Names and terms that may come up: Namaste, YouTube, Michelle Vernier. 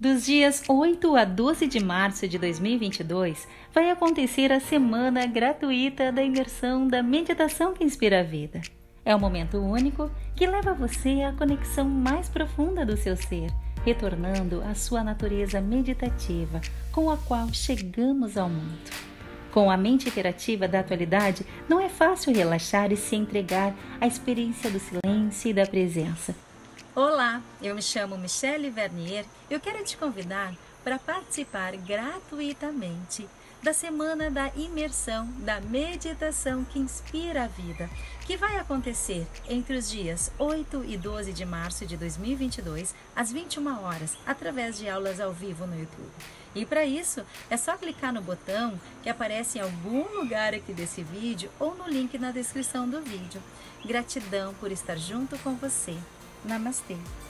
Dos dias 8 a 12 de março de 2022, vai acontecer a semana gratuita da imersão da meditação que inspira a vida. É um momento único que leva você à conexão mais profunda do seu ser, retornando à sua natureza meditativa, com a qual chegamos ao mundo. Com a mente hiperativa da atualidade, não é fácil relaxar e se entregar à experiência do silêncio e da presença. Olá, eu me chamo Michelle Vernier e eu quero te convidar para participar gratuitamente da Semana da Imersão da Meditação que Inspira a Vida, que vai acontecer entre os dias 8 e 12 de março de 2022, às 21 horas, através de aulas ao vivo no YouTube. E para isso, é só clicar no botão que aparece em algum lugar aqui desse vídeo ou no link na descrição do vídeo. Gratidão por estar junto com você. Namastê.